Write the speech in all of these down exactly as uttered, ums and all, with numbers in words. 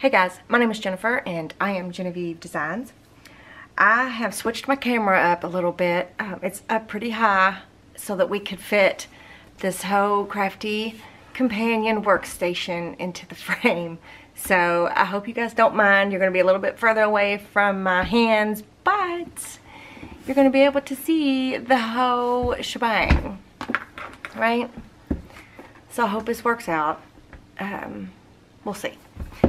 Hey guys, my name is Jennifer and I am Eve Designs. I have switched my camera up a little bit. Um, it's up pretty high so that we could fit this whole Crafty Companion workstation into the frame. So I hope you guys don't mind. You're going to be a little bit further away from my hands, but you're going to be able to see the whole shebang, right? So I hope this works out. Um, we'll see.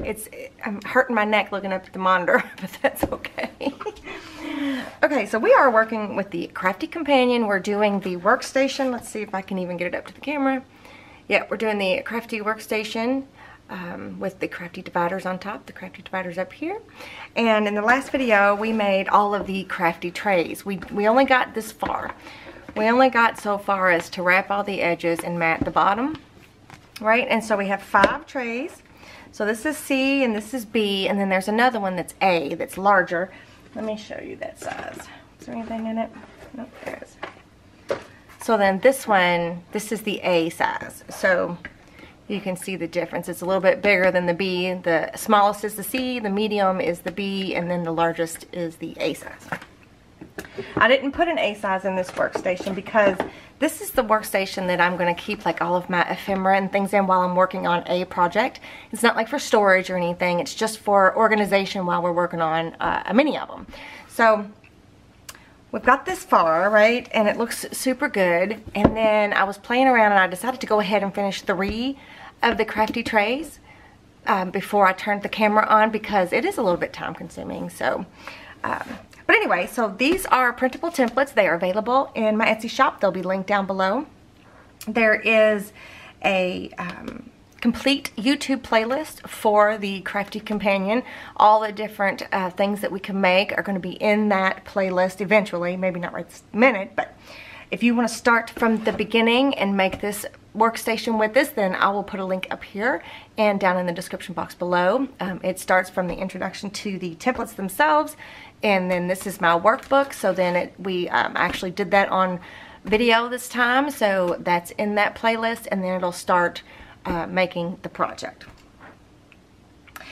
It's, I'm hurting my neck looking up at the monitor, but that's okay. Okay, so we are working with the Crafty Companion. We're doing the workstation. Let's see if I can even get it up to the camera. Yeah, we're doing the Crafty Workstation um, with the Crafty Dividers on top, the Crafty Dividers up here. And in the last video, we made all of the Crafty Trays. We, we only got this far. We only got so far as to wrap all the edges and mat the bottom, right? And so we have five trays. So this is C and this is B, and then there's another one that's A that's larger. Let me show you that size. Is there anything in it? Nope, there is. So then this one, this is the A size. So you can see the difference. It's a little bit bigger than the B. The smallest is the C, the medium is the B, and then the largest is the A size. I didn't put an A size in this workstation because this is the workstation that I'm going to keep like all of my ephemera and things in while I'm working on a project. It's not like for storage or anything. It's just for organization while we're working on uh, a mini album. So we've got this far, right? And it looks super good. And then I was playing around and I decided to go ahead and finish three of the Crafty Trays um, before I turned the camera on because it is a little bit time consuming. So um, But anyway, so these are printable templates. They are available in my Etsy shop. They'll be linked down below. There is a um, complete YouTube playlist for the Crafty Companion. All the different uh, things that we can make are going to be in that playlist eventually. Maybe not right this minute, but if you want to start from the beginning and make this workstation with this, then I will put a link up here and down in the description box below. Um, it starts from the introduction to the templates themselves, and then this is my workbook. So then it, we um, actually did that on video this time, so that's in that playlist, and then it'll start uh, making the project.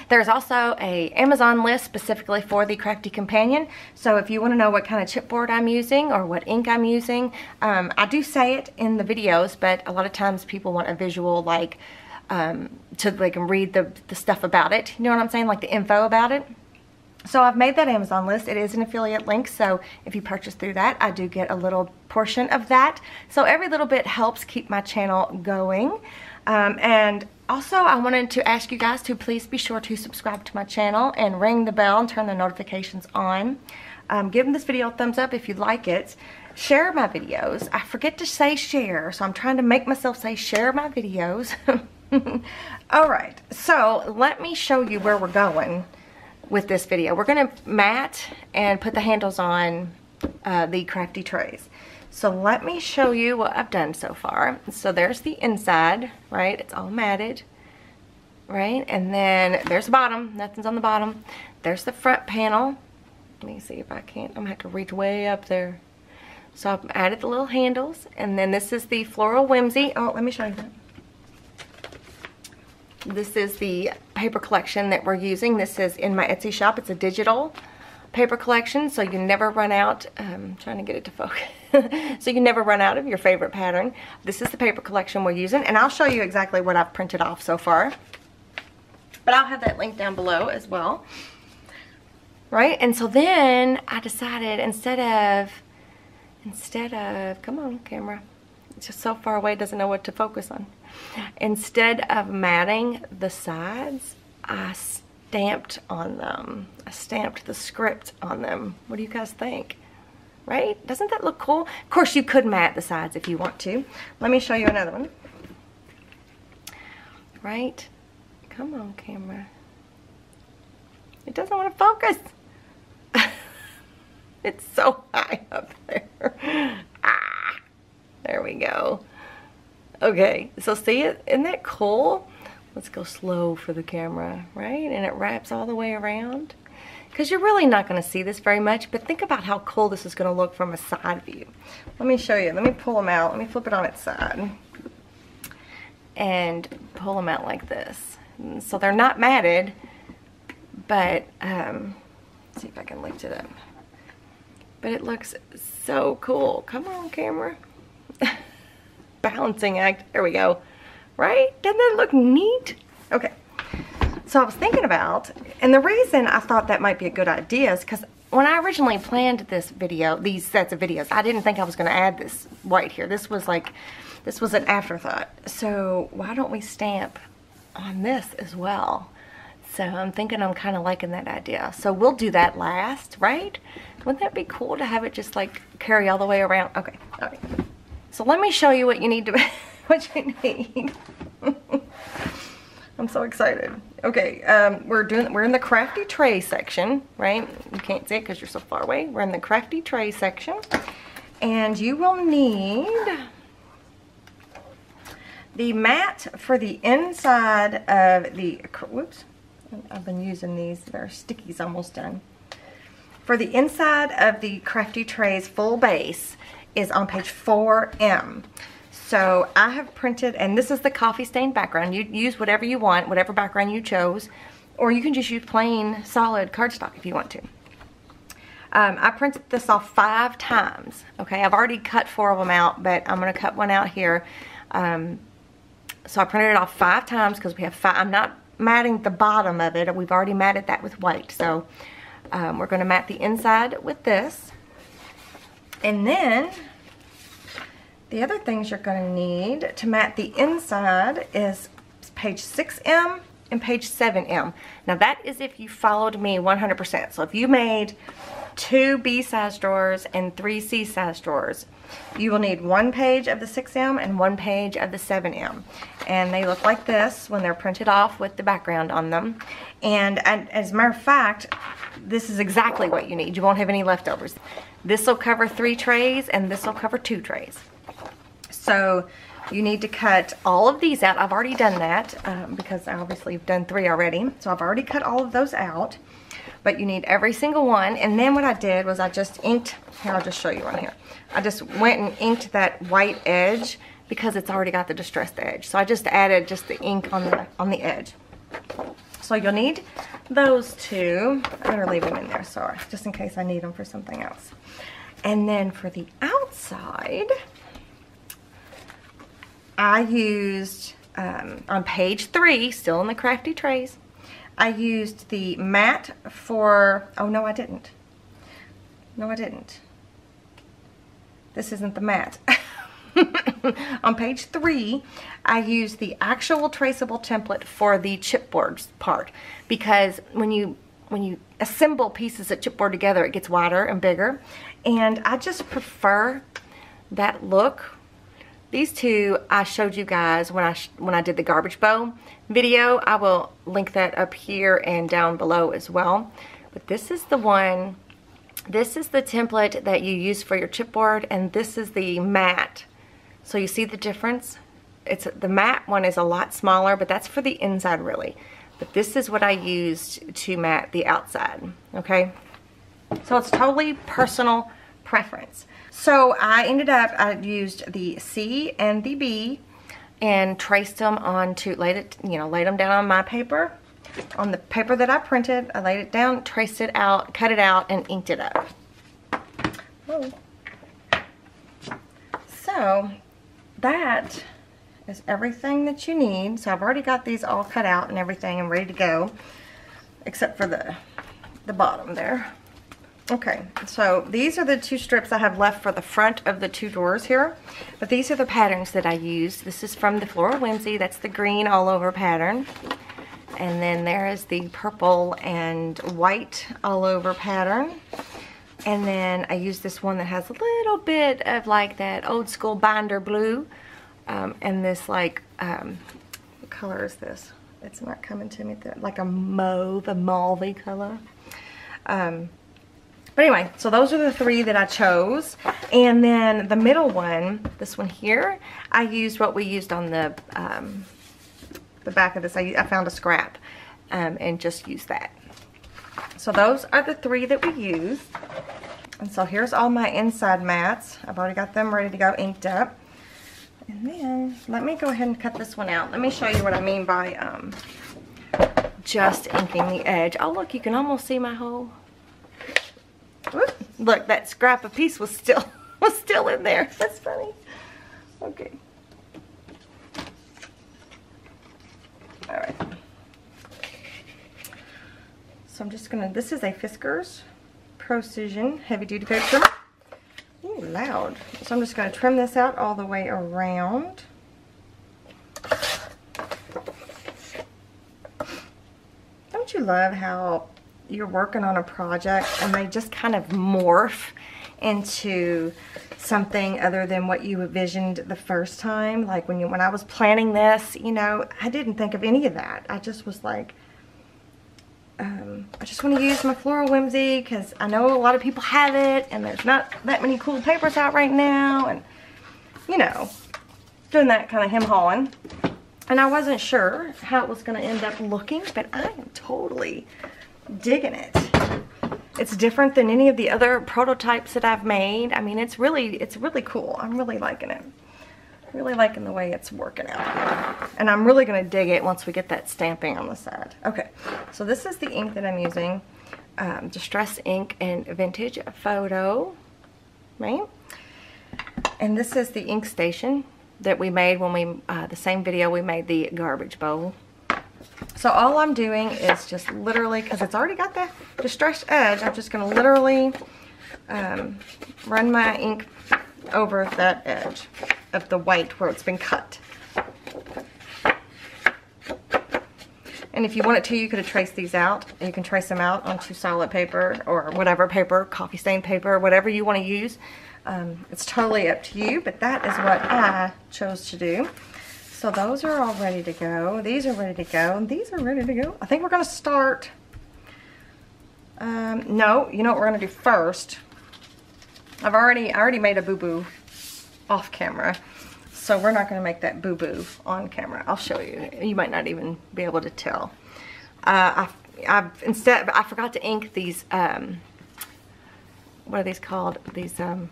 There's also an Amazon list specifically for the Crafty Companion. So if you want to know what kind of chipboard I'm using or what ink I'm using, um, I do say it in the videos, but a lot of times people want a visual, like, um, so they can read the, the stuff about it. You know what I'm saying? Like the info about it. So I've made that Amazon list. It is an affiliate link, so if you purchase through that, I do get a little portion of that. So every little bit helps keep my channel going. Um, and also, I wanted to ask you guys to please be sure to subscribe to my channel and ring the bell and turn the notifications on. Um, give this video a thumbs up if you like it. Share my videos. I forget to say share, so I'm trying to make myself say share my videos. All right, so let me show you where we're going with this video. We're going to mat and put the handles on uh, the Crafty Trays. So let me show you what I've done so far. So there's the inside, right? It's all matted, right? And then there's the bottom. Nothing's on the bottom. There's the front panel. Let me see if I can't. I'm going to have to reach way up there. So I've added the little handles. And then this is the Floral Whimsy. Oh, let me show you that. This is the paper collection that we're using. This is in my Etsy shop. It's a digital paper collection, so you never run out. I'm trying to get it to focus. So you never run out of your favorite pattern. This is the paper collection we're using, and I'll show you exactly what I've printed off so far. But I'll have that link down below as well. Right, and so then I decided instead of, instead of, come on camera, it's just so far away it doesn't know what to focus on. Instead of matting the sides, I stamped on them. I stamped the script on them. What do you guys think? Right? Doesn't that look cool? Of course, you could mat the sides if you want to. Let me show you another one. Right? Come on, camera. It doesn't want to focus. It's so high up there. Ah, there we go. Okay, so see it? Isn't that cool? Let's go slow for the camera, right? And it wraps all the way around. Because you're really not going to see this very much, but think about how cool this is going to look from a side view. Let me show you. Let me pull them out. Let me flip it on its side. And pull them out like this. So they're not matted, but um, let's see if I can lift it up. But it looks so cool. Come on, camera. Balancing act. There we go. Right? Doesn't that look neat? Okay. So I was thinking about, and the reason I thought that might be a good idea is because when I originally planned this video, these sets of videos, I didn't think I was going to add this white here. This was like, this was an afterthought. So why don't we stamp on this as well? So I'm thinking I'm kind of liking that idea. So we'll do that last, right? Wouldn't that be cool to have it just like carry all the way around? Okay, all right. So let me show you what you need to, what you need. I'm so excited. Okay, um, we're doing. We're in the Crafty Tray section, right? You can't see it because you're so far away. We're in the Crafty Tray section, and you will need the mat for the inside of the. Whoops, I've been using these. Their sticky's almost done. For the inside of the Crafty Trays full base is on page four M. So I have printed, and this is the coffee stain background. You use whatever you want, whatever background you chose, or you can just use plain solid cardstock if you want to. Um, I printed this off five times. Okay, I've already cut four of them out, but I'm gonna cut one out here. Um, so I printed it off five times because we have five, I'm not matting the bottom of it. We've already matted that with white. So um, we're gonna mat the inside with this. And then, the other things you're going to need to mat the inside is page six M and page seven M. Now that is if you followed me one hundred percent. So if you made two B size drawers and three C size drawers, you will need one page of the six M and one page of the seven M. And they look like this when they're printed off with the background on them. And, and as a matter of fact, this is exactly what you need. You won't have any leftovers. This will cover three trays and this will cover two trays. So you need to cut all of these out. I've already done that um, because I obviously have done three already. So I've already cut all of those out, but you need every single one. And then what I did was I just inked, here I'll just show you on here. I just went and inked that white edge because it's already got the distressed edge. So I just added just the ink on the, on the edge. So you'll need those two. I'm gonna leave them in there, sorry, just in case I need them for something else. And then for the outside, I used, um, on page three, still in the Crafty Trays, I used the mat for, oh no I didn't. No I didn't. This isn't the mat. On page three, I used the actual traceable template for the chipboards part. Because when you, when you assemble pieces of chipboard together, it gets wider and bigger. And I just prefer that look. These two I showed you guys when I sh when I did the garbage bowl video. I will link that up here and down below as well. But this is the one, this is the template that you use for your chipboard, and this is the matte. So you see the difference? It's the matte one is a lot smaller, but that's for the inside really. But this is what I used to matte the outside, okay? So it's totally personal preference. So I ended up, I used the C and the B and traced them onto, laid it, you know, laid them down on my paper, on the paper that I printed. I laid it down, traced it out, cut it out, and inked it up. Whoa. So that is everything that you need. So I've already got these all cut out and everything and ready to go, except for the, the bottom there. Okay, so these are the two strips I have left for the front of the two drawers here, but these are the patterns that I used. This is from the Floral Whimsy. That's the green all over pattern. And then there is the purple and white all over pattern. And then I used this one that has a little bit of like that old school binder blue. Um, and this like, um, what color is this? It's not coming to me, there. Like a mauve, a mauve-y color. Um, But anyway, so those are the three that I chose. And then the middle one, this one here, I used what we used on the um, the back of this. I, I found a scrap um, and just used that. So those are the three that we used. And so here's all my inside mats. I've already got them ready to go inked up. And then let me go ahead and cut this one out. Let me show you what I mean by um, just inking the edge. Oh, look, you can almost see my hole. Whoop. Look, that scrap of piece was still was still in there. That's funny. Okay. All right. So I'm just gonna. This is a Fiskars Precision heavy duty paper trimmer. Ooh, loud. So I'm just gonna trim this out all the way around. Don't you love how you're working on a project and they just kind of morph into something other than what you envisioned the first time? Like when you when I was planning this, you know, I didn't think of any of that. I just was like, um, I just want to use my Floral Whimsy because I know a lot of people have it and there's not that many cool papers out right now, and you know, doing that kind of hem hawing. And I wasn't sure how it was going to end up looking, but I am totally digging it. It's different than any of the other prototypes that I've made. I mean, it's really, it's really cool. I'm really liking it. Really liking the way it's working out. And I'm really going to dig it once we get that stamping on the side. Okay, so this is the ink that I'm using. Um, Distress Ink and Vintage Photo. Right? And this is the ink station that we made when we, uh, the same video we made the garbage bowl. So all I'm doing is just literally, because it's already got the distressed edge, I'm just going to literally um, run my ink over that edge of the white where it's been cut. And if you wanted to, you could have traced these out. You can trace them out onto solid paper or whatever paper, coffee stain paper, whatever you want to use. Um, it's totally up to you, but that is what I chose to do. So those are all ready to go. These are ready to go. And these are ready to go. I think we're going to start. Um, no, you know what we're going to do first? I've already, I already made a boo-boo off camera. So we're not going to make that boo-boo on camera. I'll show you. You might not even be able to tell. Uh, I, I, instead, I forgot to ink these, um, what are these called? These, um,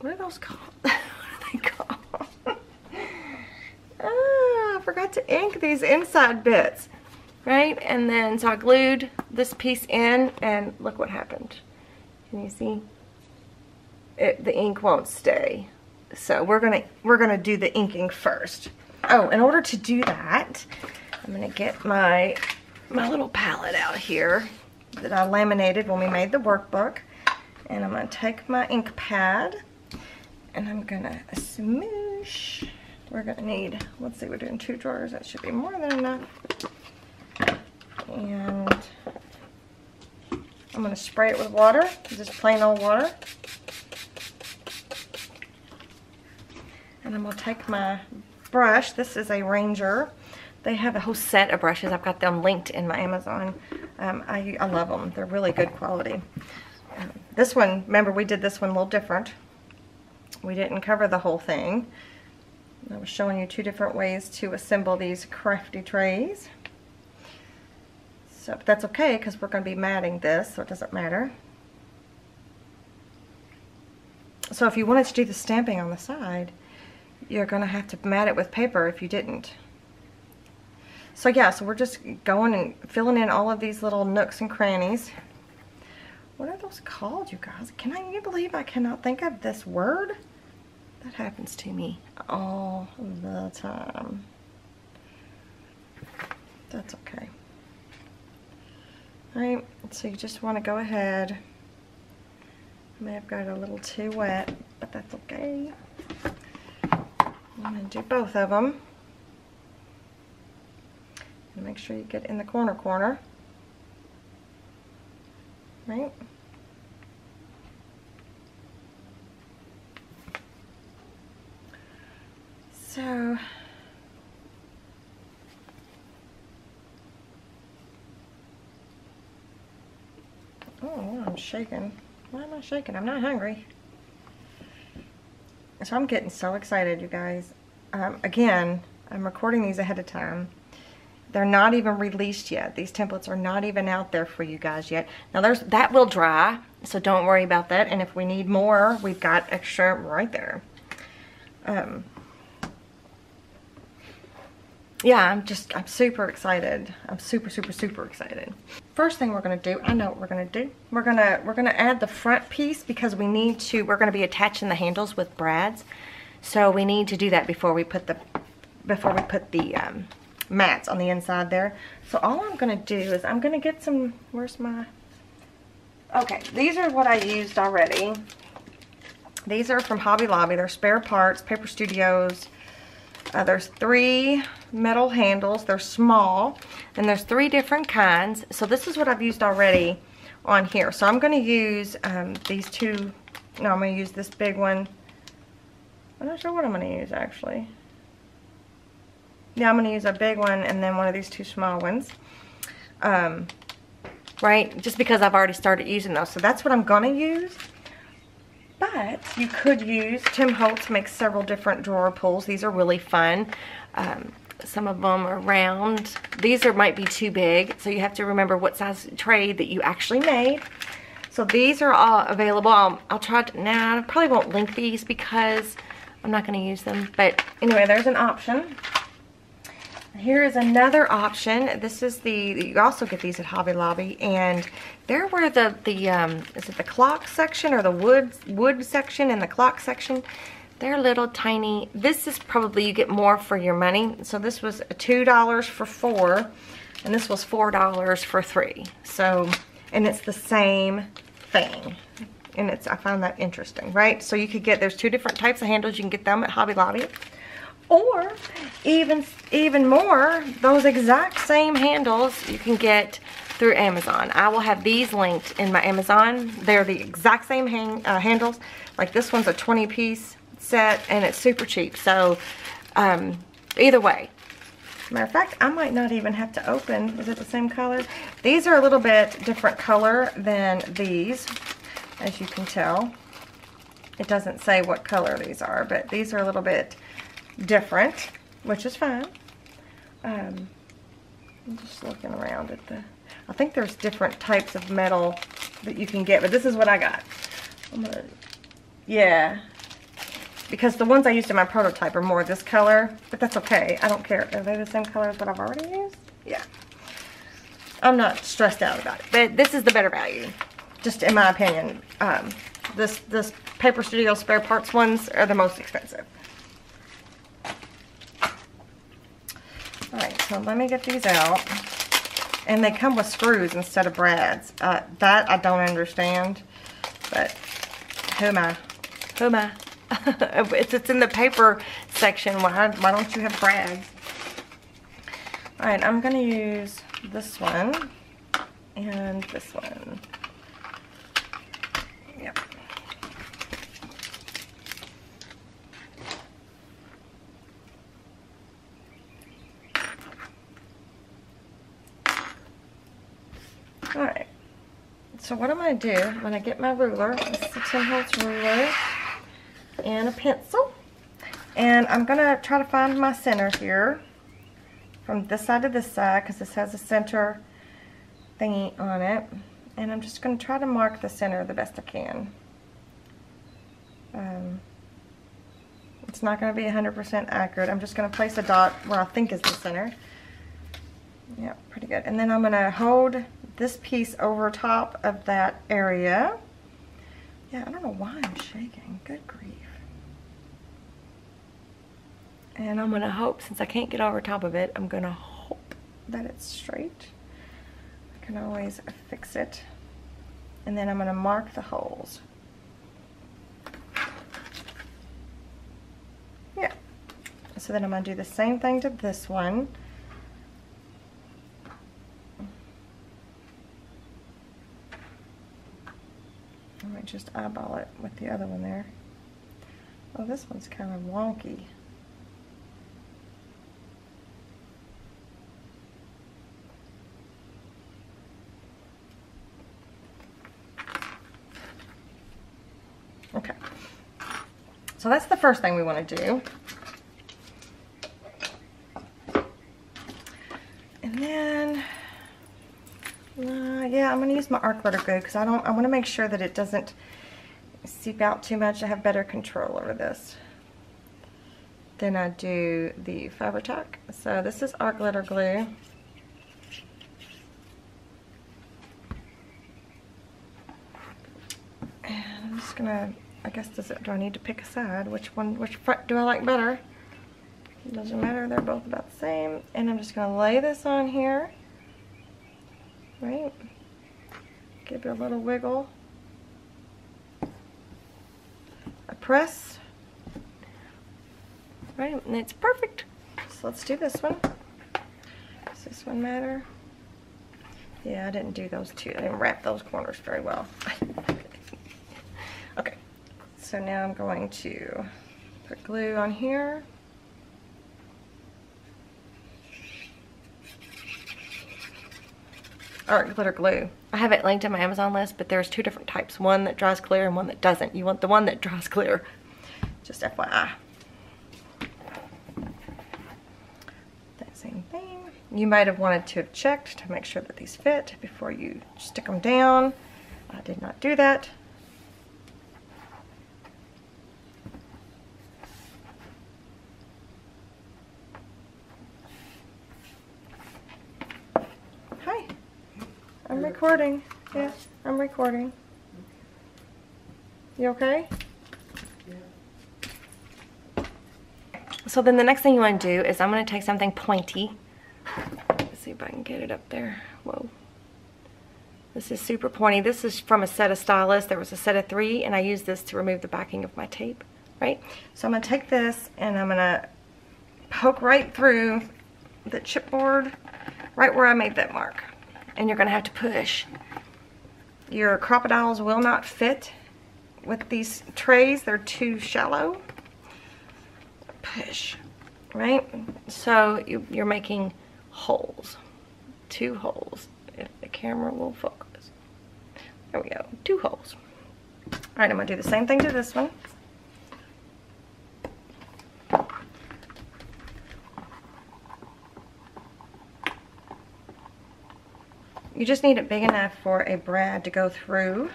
what are those called? What are they called? Ah, I forgot to ink these inside bits, right? And then, so I glued this piece in, and look what happened. Can you see? It, the ink won't stay. So we're gonna we're gonna do the inking first. Oh, in order to do that, I'm gonna get my my little palette out here that I laminated when we made the workbook, and I'm gonna take my ink pad, and I'm gonna smoosh. We're gonna need, let's see, we're doing two drawers. That should be more than enough. And I'm gonna spray it with water, just plain old water. And I'm gonna take my brush. This is a Ranger. They have a whole set of brushes. I've got them linked in my Amazon. Um, I, I love them. They're really good quality. Um, this one, remember we did this one a little different. We didn't cover the whole thing. I was showing you two different ways to assemble these crafty trays. So but that's okay because we're going to be matting this, so it doesn't matter. So if you wanted to do the stamping on the side, you're going to have to mat it with paper if you didn't. So yeah, so we're just going and filling in all of these little nooks and crannies. What are those called, you guys? Can I, you believe I cannot think of this word? That happens to me all the time. That's okay. All right, so you just want to go ahead. I may have got a little too wet, but that's okay. I'm going to do both of them. And make sure you get in the corner corner. Right? So oh, I'm shaking. Why am I shaking? I'm not hungry. So I'm getting so excited, you guys. Um, again, I'm recording these ahead of time. They're not even released yet. These templates are not even out there for you guys yet. Now there's that will dry, so don't worry about that. And if we need more, we've got extra right there. Um, yeah, I'm just, I'm super excited. I'm super, super, super excited. First thing we're gonna do, I know what we're gonna do. We're gonna, we're gonna add the front piece because we need to, we're gonna be attaching the handles with brads. So we need to do that before we put the, before we put the um, mats on the inside there. So all I'm gonna do is I'm gonna get some, where's my, okay, these are what I used already. These are from Hobby Lobby. They're spare parts, Paper Studios. Uh, there's three metal handles. They're small, and there's three different kinds. So this is what I've used already on here. So I'm gonna use um, these two, no, I'm gonna use this big one. I'm not sure what I'm gonna use actually. Yeah, I'm gonna use a big one and then one of these two small ones. Um, right, just because I've already started using those. So that's what I'm gonna use. But you could use, Tim Holtz makes several different drawer pulls. These are really fun. Um, some of them are round. These are might be too big, so you have to remember what size tray that you actually made. So these are all available. I'll, I'll try to, now nah, I probably won't link these because I'm not gonna use them. But anyway, there's an option. Here is another option. This is the, you also get these at Hobby Lobby, and they're where the, the um, is it the clock section or the wood, wood section and the clock section? They're little tiny. This is probably, you get more for your money. So this was two dollars for four, and this was four dollars for three. So, and it's the same thing. And it's, I found that interesting, right? So you could get, there's two different types of handles. You can get them at Hobby Lobby. Or even even more, those exact same handles you can get through Amazon. I will have these linked in my Amazon. They're the exact same hang, uh, handles. Like this one's a twenty piece set and it's super cheap. So um, either way. Matter of fact, I might not even have to open. Is it the same color? These are a little bit different color than these, as you can tell. It doesn't say what color these are, but these are a little bit different, which is fine. Um, I'm just looking around at the, I think there's different types of metal that you can get, but this is what I got. I'm gonna, yeah, because the ones I used in my prototype are more this color, but that's okay. I don't care. Are they the same color as what I've already used? Yeah. I'm not stressed out about it, but this is the better value, just in my opinion. Um, this, this Paper Studio spare parts ones are the most expensive. Alright, so let me get these out, and they come with screws instead of brads. Uh, that I don't understand, but who am I? Who am I? It's, it's in the paper section. Why, why don't you have brads? Alright, I'm going to use this one and this one. Yep. Alright, so what I'm going to do, I'm going to get my ruler, this is a Tim Holtz ruler, and a pencil, and I'm going to try to find my center here, from this side to this side, because this has a center thingy on it, and I'm just going to try to mark the center the best I can. Um, it's not going to be one hundred percent accurate, I'm just going to place a dot where I think is the center. Yeah, pretty good. And then I'm going to hold this piece over top of that area. Yeah, I don't know why I'm shaking. Good grief. And I'm going to hope, since I can't get over top of it, I'm going to hope that it's straight. I can always fix it. And then I'm going to mark the holes. Yeah. So then I'm going to do the same thing to this one. Just eyeball it with the other one there. Oh, this one's kind of wonky. Okay. So that's the first thing we want to do. And then Uh, yeah, I'm going to use my arc letter glue because I don't. I want to make sure that it doesn't seep out too much. I have better control over this. Then I do the Fabri-Tac. So this is our glitter glue. And I'm just gonna, I guess, does it, do I need to pick a side? Which one, which front do I like better? It doesn't matter, they're both about the same. And I'm just gonna lay this on here. Right? Give it a little wiggle. I press. Right, and it's perfect. So let's do this one. Does this one matter? Yeah, I didn't do those two. I didn't wrap those corners very well. Okay, so now I'm going to put glue on here. Art glitter glue. I have it linked in my Amazon list, but there's two different types. One that dries clear and one that doesn't. You want the one that dries clear. Just F Y I. Same thing. You might have wanted to have checked to make sure that these fit before you stick them down. I did not do that. Hi. I'm recording. Yeah, I'm recording. You okay? So then the next thing you want to do is I'm going to take something pointy. Let's see if I can get it up there. Whoa. This is super pointy. This is from a set of styluses. There was a set of three, and I used this to remove the backing of my tape, right? So I'm going to take this, and I'm going to poke right through the chipboard, right where I made that mark. And you're going to have to push. Your crocodiles will not fit with these trays. They're too shallow. Push, right? So you, you're making holes, two holes. If the camera will focus, there we go, two holes. All right, I'm gonna do the same thing to this one. You just need it big enough for a brad to go through.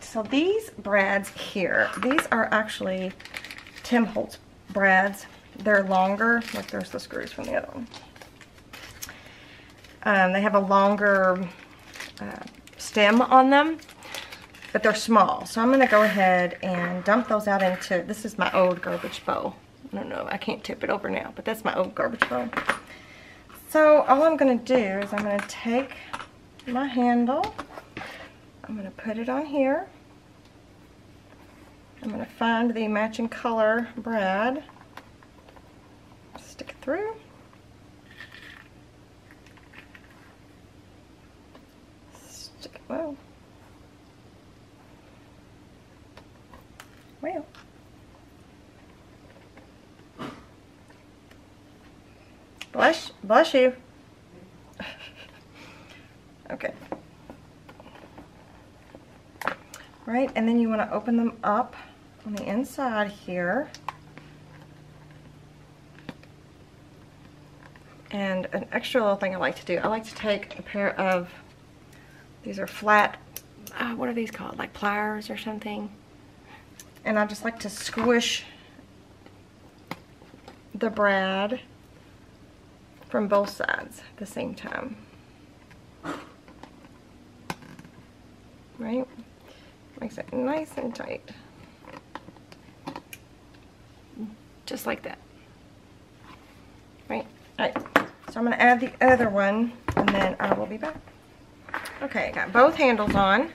So these brads here, these are actually Tim Holtz brads. They're longer. Like there's the screws from the other one. Um, they have a longer uh, stem on them, but they're small. So I'm going to go ahead and dump those out into, this is my old garbage bowl. I don't know, I can't tip it over now, but that's my old garbage bowl. So all I'm going to do is I'm going to take my handle. I'm going to put it on here. I'm going to find the matching color brad, stick it through, stick it, whoa, well, bless, bless you, okay, right, and then you want to open them up on the inside here, and an extra little thing I like to do, I like to take a pair of, these are flat, uh, what are these called, like pliers or something, and I just like to squish the brad from both sides at the same time, right? Makes it nice and tight, just like that, right? All right, so I'm going to add the other one, and then I will be back. Okay, I got both handles on,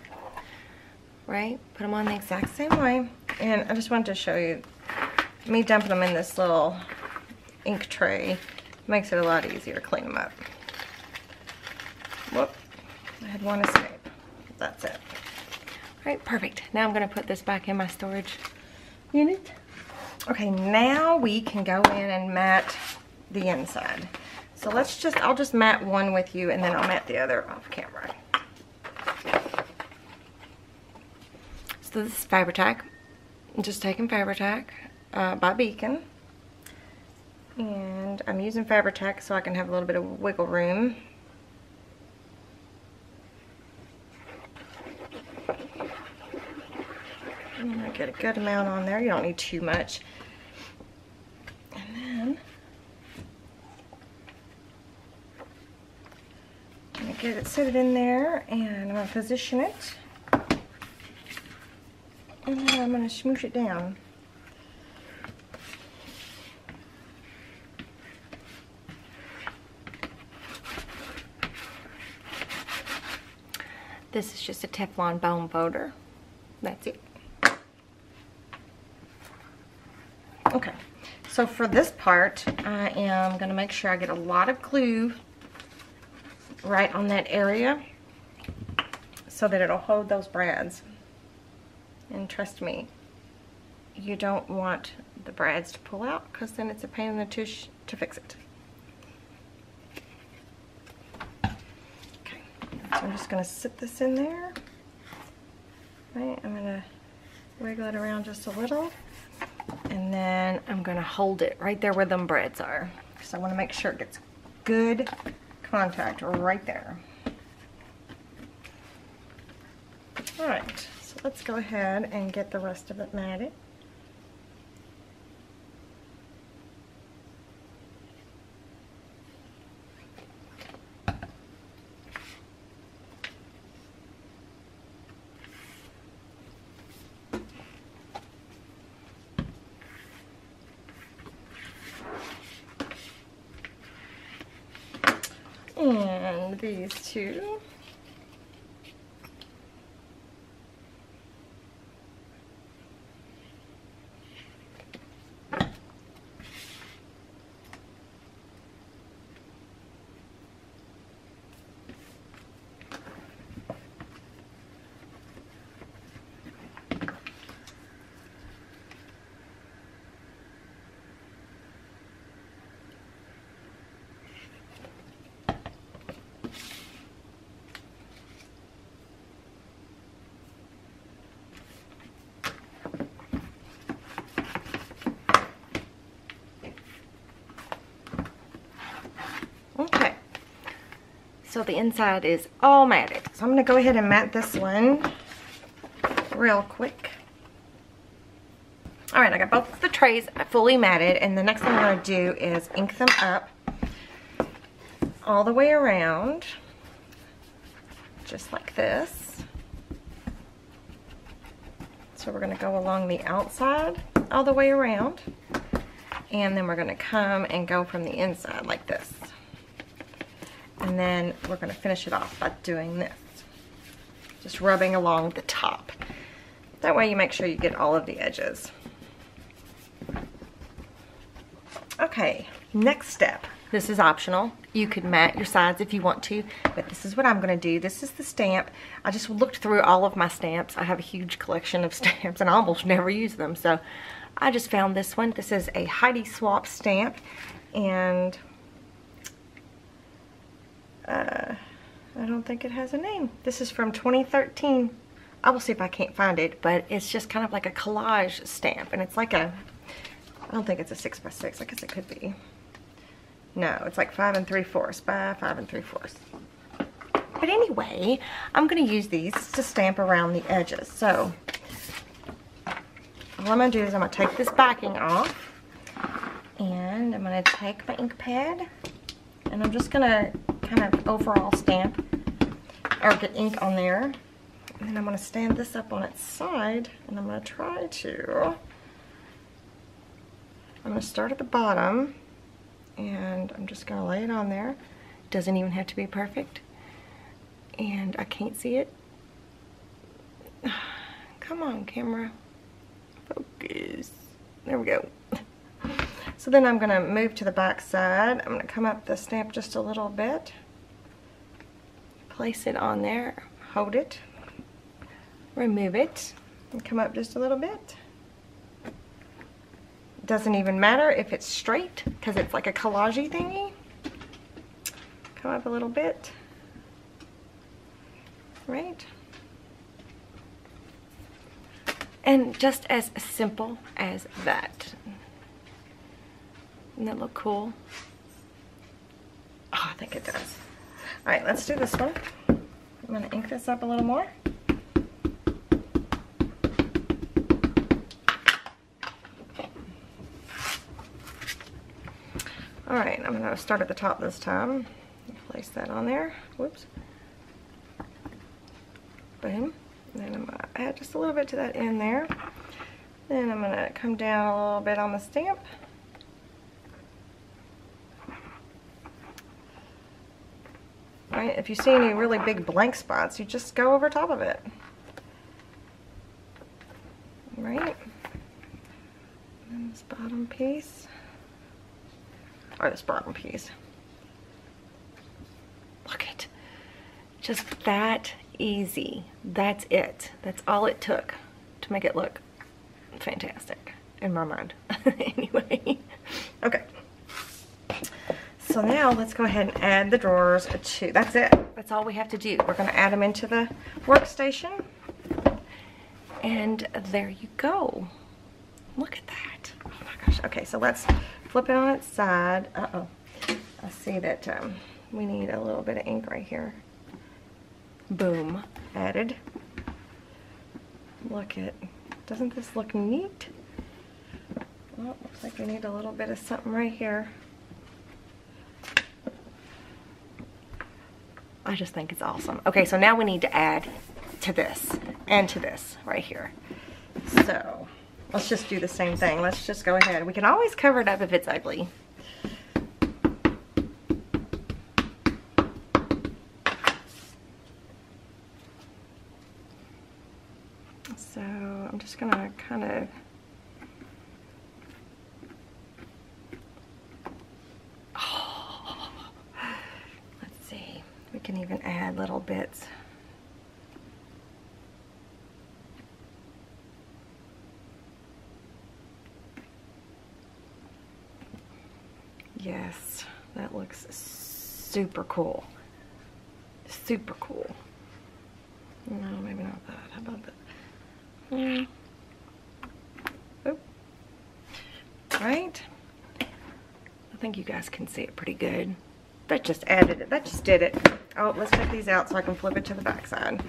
right? Put them on the exact same way, and I just wanted to show you me dumping them in this little ink tray. Makes it a lot easier to clean them up. Whoop! I had one escape. That's it. Right, perfect. Now I'm going to put this back in my storage unit. Okay, now we can go in and mat the inside. So let's just, I'll just mat one with you, and then I'll mat the other off camera. So this is Fabri-Tac. I'm just taking Fabri-Tac uh, by Beacon. And I'm using Fabri-Tac so I can have a little bit of wiggle room. And I get a good amount on there. You don't need too much. And then I'm going to get it set in there, and I'm going to position it. And then I'm going to smoosh it down. This is just a Teflon bone folder. That's it. Okay, so for this part, I am going to make sure I get a lot of glue right on that area so that it'll hold those brads. And trust me, you don't want the brads to pull out because then it's a pain in the tush to fix it. Okay, so I'm just going to sit this in there. Right, I'm going to wiggle it around just a little. And then I'm going to hold it right there where them breads are. So I want to make sure it gets good contact right there. Alright, so let's go ahead and get the rest of it matted. And these two. So the inside is all matted. So I'm going to go ahead and mat this one real quick. All right, I got both of the trays fully matted, and the next thing I'm going to do is ink them up all the way around, just like this. So we're going to go along the outside all the way around, and then we're going to come and go from the inside like this. And then we're going to finish it off by doing this. Just rubbing along the top. That way you make sure you get all of the edges. Okay, next step. This is optional. You could mat your sides if you want to, but this is what I'm going to do. This is the stamp. I just looked through all of my stamps. I have a huge collection of stamps and I almost never use them. So I just found this one. This is a Heidi Swapp stamp. And Uh, I don't think it has a name. This is from twenty thirteen. I will see if I can't find it, but it's just kind of like a collage stamp, and it's like a, I don't think it's a six by six. I guess it could be. No, it's like five and three fourths by five and three fourths. But anyway, I'm going to use these to stamp around the edges. So all I'm going to do is I'm going to take this backing off, and I'm going to take my ink pad, and I'm just going to kind of overall stamp or get ink on there, and then I'm going to stand this up on its side, and I'm going to try to I'm going to start at the bottom, and I'm just going to lay it on there. It doesn't even have to be perfect, and I can't see it. Come on, camera, focus. There we go. So then I'm going to move to the back side. I'm going to come up the stamp just a little bit, place it on there, hold it, remove it, and come up just a little bit. It doesn't even matter if it's straight because it's like a collage thingy. Come up a little bit, right? And just as simple as that. Doesn't that look cool? Oh, I think it does. All right, let's do this one. I'm gonna ink this up a little more. All right, I'm gonna start at the top this time. Place that on there. Whoops. Boom. And then I'm gonna add just a little bit to that end there. Then I'm gonna come down a little bit on the stamp. Right, if you see any really big blank spots, you just go over top of it. Right. And then this bottom piece. Or this bottom piece. Look it. Just that easy. That's it. That's all it took to make it look fantastic in my mind. Anyway. Okay. So now let's go ahead and add the drawers to, that's it. That's all we have to do. We're going to add them into the workstation. And there you go. Look at that. Oh my gosh. Okay, so let's flip it on its side. Uh-oh. I see that um, we need a little bit of ink right here. Boom. Added. Look at, doesn't this look neat? Well, looks like we need a little bit of something right here. I just think it's awesome. Okay, so now we need to add to this and to this right here. So let's just do the same thing. Let's just go ahead. We can always cover it up if it's ugly. So I'm just gonna kind of can even add little bits. Yes, that looks super cool. Super cool. No, maybe not that. How about that? Mm. Oh. All right. I think you guys can see it pretty good. That just added it. That just did it. Oh, let's take these out so I can flip it to the back side.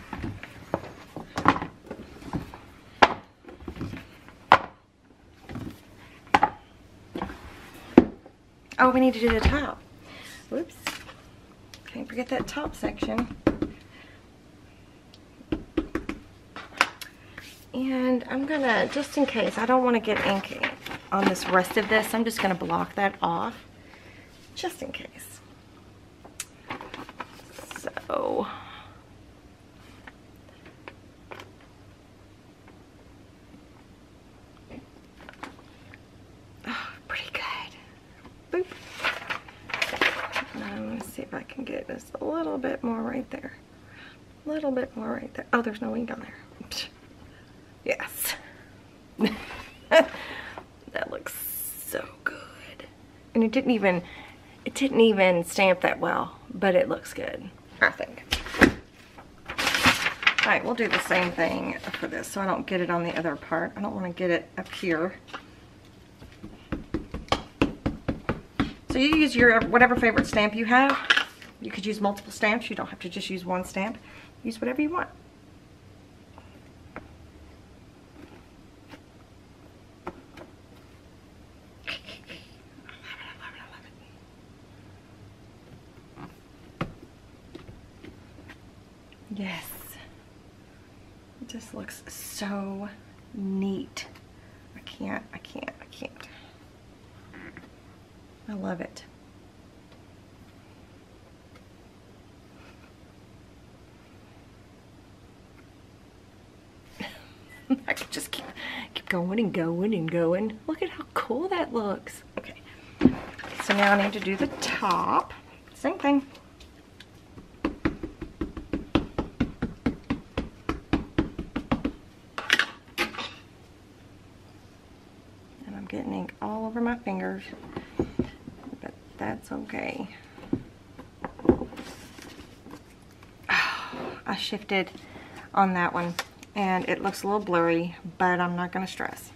Oh, we need to do the top. Whoops. Can't forget that top section. And I'm gonna, just in case, I don't want to get ink on this rest of this. I'm just gonna block that off, just in case. So oh, pretty good. Boop. Now I'm going to see if I can get just a little bit more right there. A little bit more right there. Oh, there's no ink on there. Psh. Yes. That looks so good. And it didn't even, it didn't even stamp that well, but it looks good, I think. All right, we'll do the same thing for this so I don't get it on the other part. I don't want to get it up here. So you use your whatever favorite stamp you have. You could use multiple stamps. You don't have to just use one stamp. Use whatever you want. Yes, it just looks so neat. I can't, I can't, I can't. I love it. I could just keep, keep going and going and going. Look at how cool that looks. Okay, so now I need to do the top. Same thing. Getting ink all over my fingers, but that's okay. Oh, I shifted on that one and it looks a little blurry, but I'm not going to stress.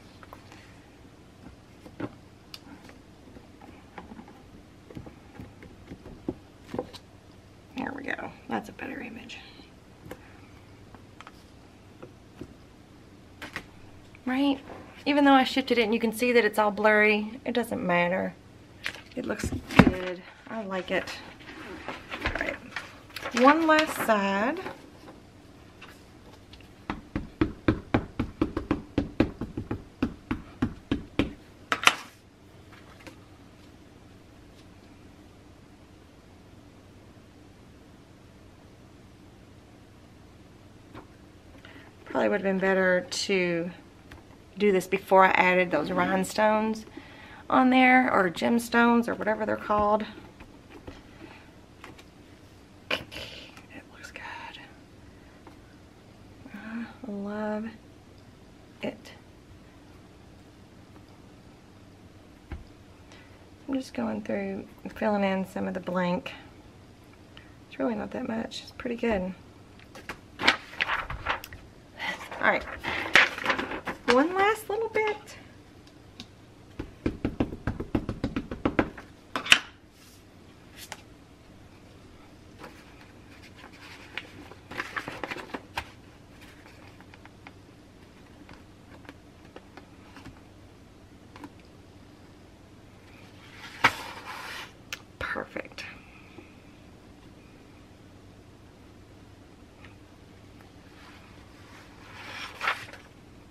right? Even though I shifted it and you can see that it's all blurry, it doesn't matter. It looks good. I like it. All right. One last side. Probably would have been better to do this before I added those rhinestones on there, or gemstones, or whatever they're called. It looks good. I love it. I'm just going through and filling in some of the blank. It's really not that much. It's pretty good. All right, one last little bit. Perfect.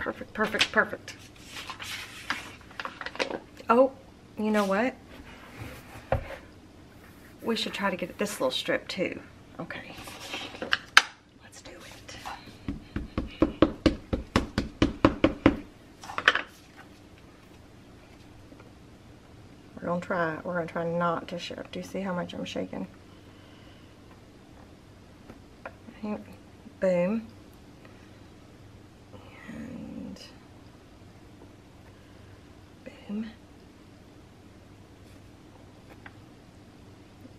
Perfect, perfect, perfect. Oh, you know what? We should try to get at this little strip too. Okay. Let's do it. We're gonna try, we're gonna try not to shift. Do you see how much I'm shaking? Boom.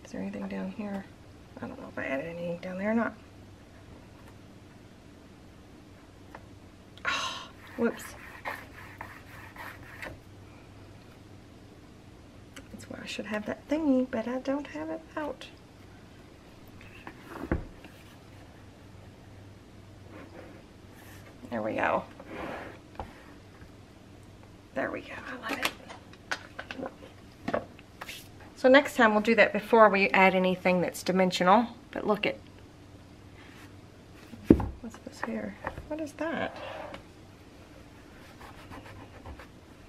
Is there anything down here? I don't know if I added anything down there or not. Oh, whoops. That's why I should have that thingy, but I don't have it out. There we go. There we go. I love it. So next time we'll do that before we add anything that's dimensional. But look at, what's this here? What is that?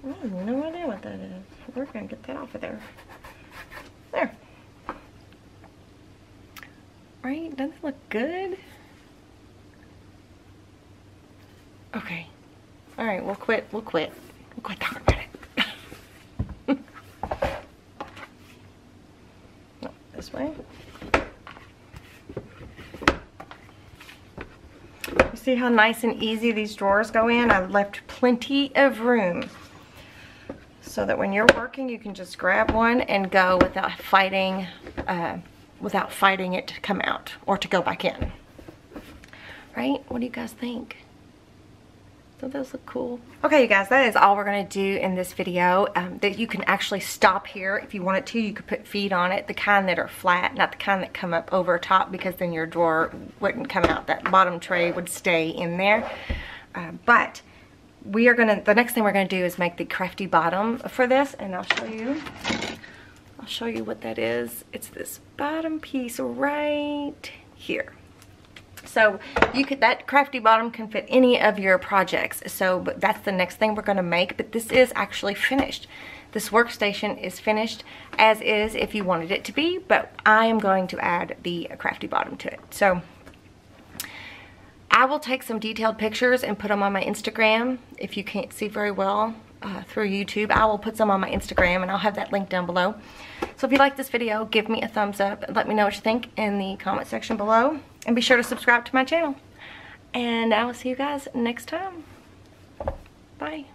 I have no idea what that is. We're gonna get that off of there. There. Right? Doesn't it look good? Okay. All right. We'll quit. We'll quit. We'll quit talking about it. This way. You see how nice and easy these drawers go in? I've left plenty of room so that when you're working you can just grab one and go without fighting uh, without fighting it to come out or to go back in. Right? What do you guys think? Don't those look cool? Okay, you guys, that is all we're going to do in this video. Um, that you can actually stop here if you wanted to. You could put feet on it, the kind that are flat, not the kind that come up over top, because then your drawer wouldn't come out. That bottom tray would stay in there. Uh, but we are going to, the next thing we're going to do is make the crafty bottom for this, and I'll show you. I'll show you what that is. It's this bottom piece right here. So you could, that crafty bottom can fit any of your projects. So but that's the next thing we're going to make. But this is actually finished. This workstation is finished as is if you wanted it to be. But I am going to add the crafty bottom to it. So I will take some detailed pictures and put them on my Instagram. If you can't see very well uh, through YouTube, I will put some on my Instagram. And I'll have that link down below. So if you like this video, give me a thumbs up. Let me know what you think in the comment section below. And be sure to subscribe to my channel. And I will see you guys next time. Bye.